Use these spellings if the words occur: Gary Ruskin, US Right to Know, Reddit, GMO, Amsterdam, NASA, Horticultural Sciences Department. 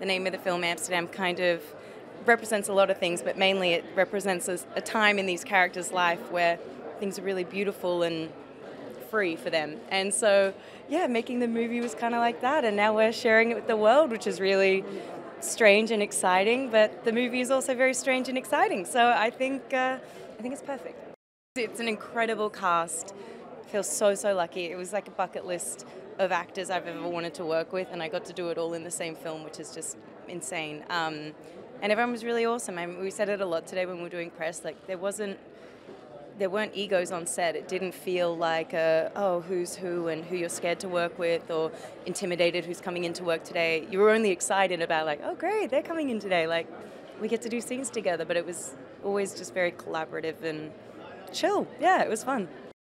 The name of the film, Amsterdam, kind of represents a lot of things, but mainly it represents a time in these characters' life where things are really beautiful and free for them. And so, yeah, making the movie was kind of like that, and now we're sharing it with the world, which is really strange and exciting, but the movie is also very strange and exciting, so I think it's perfect. It's an incredible cast. I feel so lucky. It was like a bucket list of actors I've ever wanted to work with, and I got to do it all in the same film, which is just insane. And everyone was really awesome. I mean, we said it a lot today when we were doing press, like there weren't egos on set. It didn't feel like who's who and who you're scared to work with or intimidated who's coming into work today. You were only excited about like, oh great, they're coming in today, like we get to do scenes together. But it was always just very collaborative and chill. Yeah, it was fun.